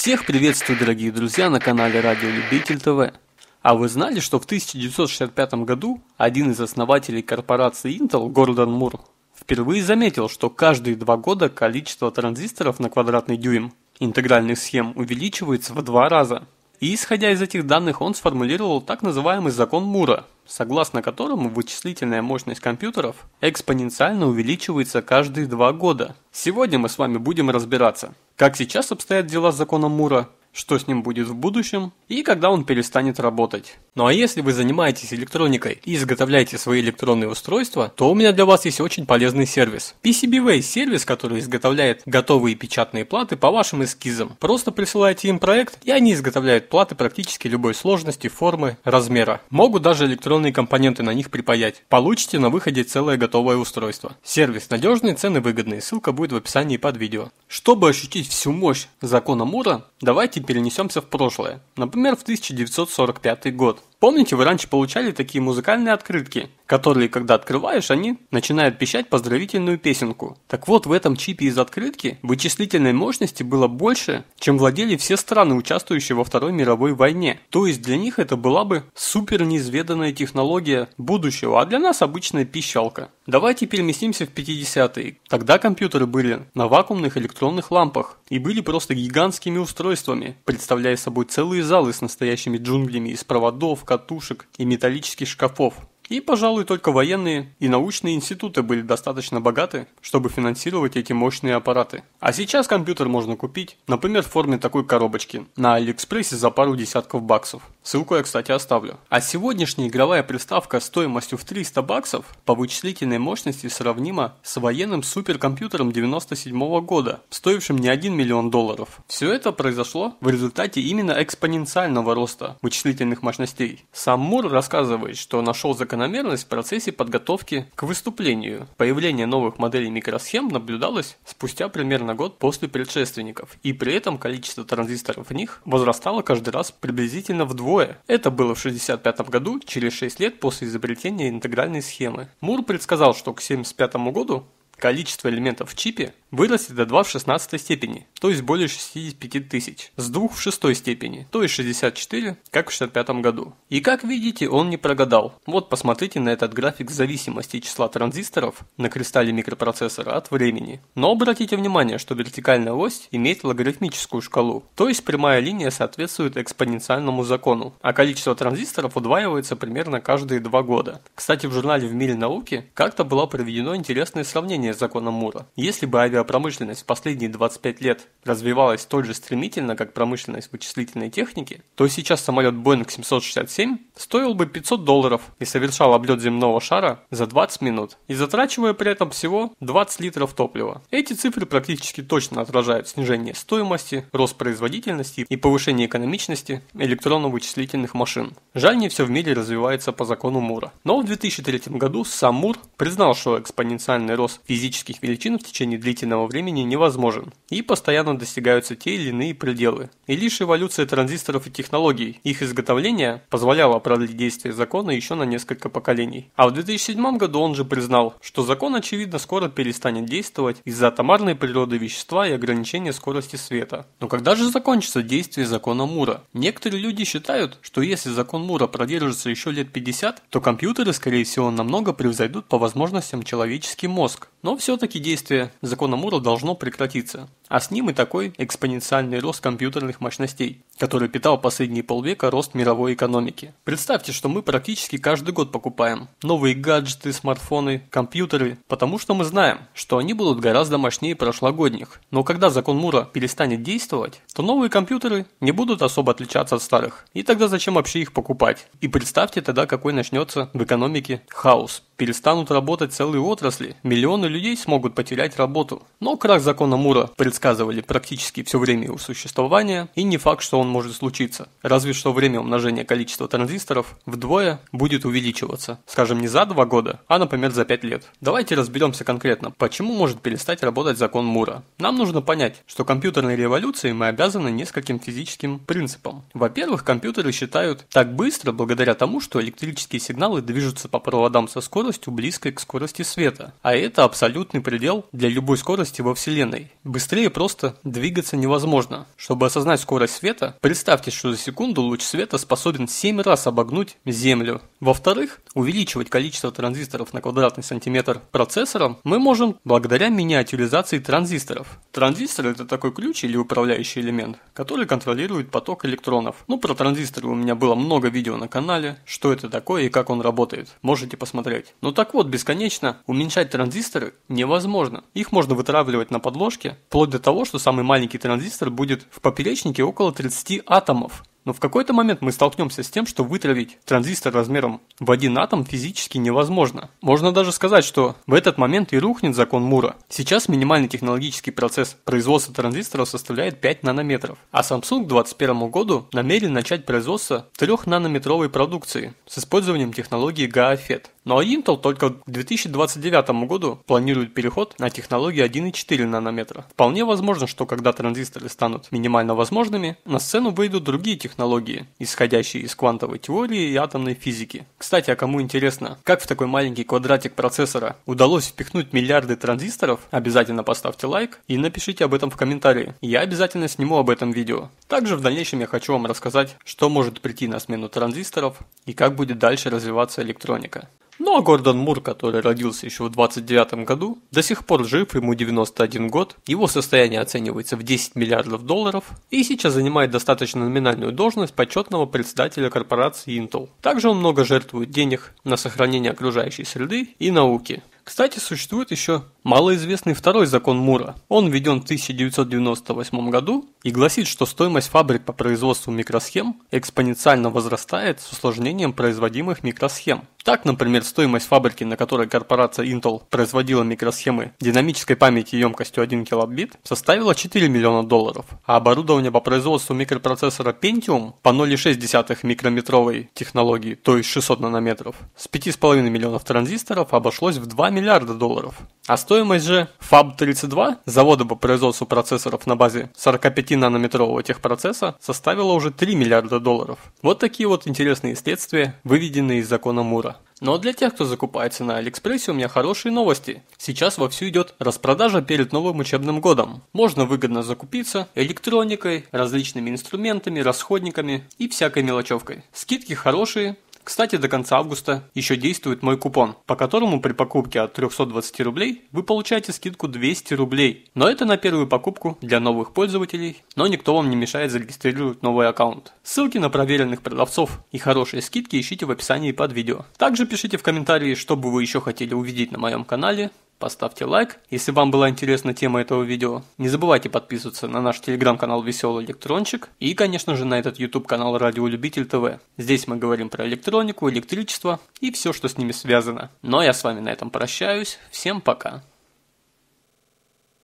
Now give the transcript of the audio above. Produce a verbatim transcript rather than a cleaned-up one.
Всех приветствую, дорогие друзья, на канале Радиолюбитель ТВ. А вы знали, что в тысяча девятьсот шестьдесят пятом году один из основателей корпорации Intel, Гордон Мур, впервые заметил, что каждые два года количество транзисторов на квадратный дюйм интегральных схем увеличивается в два раза? И исходя из этих данных он сформулировал так называемый закон Мура, согласно которому вычислительная мощность компьютеров экспоненциально увеличивается каждые два года. Сегодня мы с вами будем разбираться, как сейчас обстоят дела с законом Мура, что с ним будет в будущем и когда он перестанет работать. Ну а если вы занимаетесь электроникой и изготовляете свои электронные устройства, то у меня для вас есть очень полезный сервис. пи си би вэй – сервис, который изготовляет готовые печатные платы по вашим эскизам. Просто присылаете им проект, и они изготовляют платы практически любой сложности, формы, размера. Могут даже электронные компоненты на них припаять. Получите на выходе целое готовое устройство. Сервис надежный, цены выгодные, ссылка будет в описании под видео. Чтобы ощутить всю мощь закона Мура, давайте перенесемся в прошлое, например, в тысяча девятьсот сорок пятый год. Помните, вы раньше получали такие музыкальные открытки, которые, когда открываешь, они начинают пищать поздравительную песенку. Так вот, в этом чипе из открытки вычислительной мощности было больше, чем владели все страны, участвующие во Второй мировой войне. То есть для них это была бы супер неизведанная технология будущего, а для нас обычная пищалка. Давайте переместимся в пятидесятые. Тогда компьютеры были на вакуумных электронных лампах и были просто гигантскими устройствами, представляя собой целые залы с настоящими джунглями из проводов, катушек и металлических шкафов. И, пожалуй, только военные и научные институты были достаточно богаты, чтобы финансировать эти мощные аппараты. А сейчас компьютер можно купить, например, в форме такой коробочки на AliExpress за пару десятков баксов. Ссылку я, кстати, оставлю. А сегодняшняя игровая приставка стоимостью в триста баксов по вычислительной мощности сравнима с военным суперкомпьютером девяносто седьмого года, стоившим не один миллион долларов. Все это произошло в результате именно экспоненциального роста вычислительных мощностей. Сам Мур рассказывает, что нашел закономерность в процессе подготовки к выступлению. Появление новых моделей микросхем наблюдалось спустя примерно год после предшественников, и при этом количество транзисторов в них возрастало каждый раз приблизительно вдвое. Это было в шестьдесят пятом году, через шесть лет после изобретения интегральной схемы. Мур предсказал, что к семьдесят пятому году количество элементов в чипе вырастет до два в шестнадцатой степени, то есть более шестидесяти пяти тысяч, с двух в шестой степени, то есть шестьдесят четыре, как в шестьдесят пятом году. И как видите, он не прогадал. Вот посмотрите на этот график зависимости числа транзисторов на кристалле микропроцессора от времени. Но обратите внимание, что вертикальная ось имеет логарифмическую шкалу, то есть прямая линия соответствует экспоненциальному закону, а количество транзисторов удваивается примерно каждые два года. Кстати, в журнале «В мире науки» как-то было проведено интересное сравнение с законом Мура. Если бы авиапромышленность в последние двадцать пять лет развивалась столь же стремительно, как промышленность вычислительной техники, то сейчас самолет Boeing семьсот шестьдесят семь стоил бы пятьсот долларов и совершал облет земного шара за двадцать минут, и затрачивая при этом всего двадцать литров топлива. Эти цифры практически точно отражают снижение стоимости, рост производительности и повышение экономичности электронно-вычислительных машин. Жаль, не все в мире развивается по закону Мура. Но в две тысячи третьем году сам Мур признал, что экспоненциальный рост физических величин в течение длительного времени невозможен, и постоянно достигаются те или иные пределы. И лишь эволюция транзисторов и технологий, их изготовление, позволяло продлить действие закона еще на несколько поколений. А в две тысячи седьмом году он же признал, что закон, очевидно, скоро перестанет действовать из-за атомарной природы вещества и ограничения скорости света. Но когда же закончится действие закона Мура? Некоторые люди считают, что если закон Мура продержится еще лет пятьдесят, то компьютеры, скорее всего, намного превзойдут по возможностям человеческий мозг. Но все-таки действие закона Мура должно прекратиться, а с ним и такой экспоненциальный рост компьютерных мощностей, который питал последние полвека рост мировой экономики. Представьте, что мы практически каждый год покупаем новые гаджеты, смартфоны, компьютеры, потому что мы знаем, что они будут гораздо мощнее прошлогодних. Но когда закон Мура перестанет действовать, то новые компьютеры не будут особо отличаться от старых, и тогда зачем вообще их покупать? И представьте тогда, какой начнется в экономике хаос. Перестанут работать целые отрасли, миллионы людей смогут потерять работу. Но крах закона Мура предсказывали практически все время его существования, и не факт, что он может случиться. Разве что время умножения количества транзисторов вдвое будет увеличиваться. Скажем, не за два года, а, например, за пять лет. Давайте разберемся конкретно, почему может перестать работать закон Мура. Нам нужно понять, что компьютерной революции мы обязаны нескольким физическим принципам. Во-первых, компьютеры считают так быстро благодаря тому, что электрические сигналы движутся по проводам со скоростью, близкой к скорости света, а это абсолютный предел для любой скорости во Вселенной. Быстрее просто двигаться невозможно. Чтобы осознать скорость света, представьте, что за секунду луч света способен семь раз обогнуть Землю. Во-вторых, увеличивать количество транзисторов на квадратный сантиметр процессором мы можем благодаря миниатюризации транзисторов. Транзистор – это такой ключ или управляющий элемент, который контролирует поток электронов. Ну, про транзисторы у меня было много видео на канале, что это такое и как он работает, можете посмотреть. Ну так вот, бесконечно уменьшать транзисторы невозможно. Их можно вытравливать на подложке, вплоть до того, что самый маленький транзистор будет в поперечнике около тридцати атомов. Но в какой-то момент мы столкнемся с тем, что вытравить транзистор размером в один атом физически невозможно. Можно даже сказать, что в этот момент и рухнет закон Мура. Сейчас минимальный технологический процесс производства транзисторов составляет пять нанометров, а Samsung к две тысячи двадцать первому году намерен начать производство трёхнанометровой продукции с использованием технологии джи эй-фет. Ну а Intel только к две тысячи двадцать девятому году планирует переход на технологию один и четыре нанометра. Вполне возможно, что когда транзисторы станут минимально возможными, на сцену выйдут другие технологии. технологии, исходящие из квантовой теории и атомной физики. Кстати, а кому интересно, как в такой маленький квадратик процессора удалось впихнуть миллиарды транзисторов, обязательно поставьте лайк и напишите об этом в комментарии. Я обязательно сниму об этом видео. Также в дальнейшем я хочу вам рассказать, что может прийти на смену транзисторов и как будет дальше развиваться электроника. Ну а Гордон Мур, который родился еще в двадцать девятом году, до сих пор жив, ему девяносто один год, его состояние оценивается в десять миллиардов долларов и сейчас занимает достаточно номинальную должность почетного председателя корпорации Intel. Также он много жертвует денег на сохранение окружающей среды и науки. Кстати, существует еще малоизвестный второй закон Мура. Он введен в тысяча девятьсот девяносто восьмом году и гласит, что стоимость фабрик по производству микросхем экспоненциально возрастает с усложнением производимых микросхем. Так, например, стоимость фабрики, на которой корпорация Intel производила микросхемы динамической памяти емкостью один килобит, составила четыре миллиона долларов, а оборудование по производству микропроцессора Pentium по ноль целых шесть десятых микрометровой технологии, то есть шестьсот нанометров, с пяти с половиной миллионов транзисторов обошлось в два миллиарда долларов. А стоимость же фаб тридцать два, завода по производству процессоров на базе сорокапятинанометрового техпроцесса, составила уже три миллиарда долларов. Вот такие вот интересные следствия, выведенные из закона Мура. Но для тех, кто закупается на AliExpress, у меня хорошие новости. Сейчас вовсю идет распродажа перед новым учебным годом. Можно выгодно закупиться электроникой, различными инструментами, расходниками и всякой мелочевкой. Скидки хорошие. Кстати, до конца августа еще действует мой купон, по которому при покупке от трёхсот двадцати рублей вы получаете скидку двести рублей. Но это на первую покупку для новых пользователей, но никто вам не мешает зарегистрировать новый аккаунт. Ссылки на проверенных продавцов и хорошие скидки ищите в описании под видео. Также пишите в комментарии, что бы вы еще хотели увидеть на моем канале. Поставьте лайк, если вам была интересна тема этого видео. Не забывайте подписываться на наш телеграм-канал Веселый Электрончик и, конечно же, на этот YouTube-канал Радиолюбитель ТВ. Здесь мы говорим про электронику, электричество и все, что с ними связано. Ну а я с вами на этом прощаюсь. Всем пока!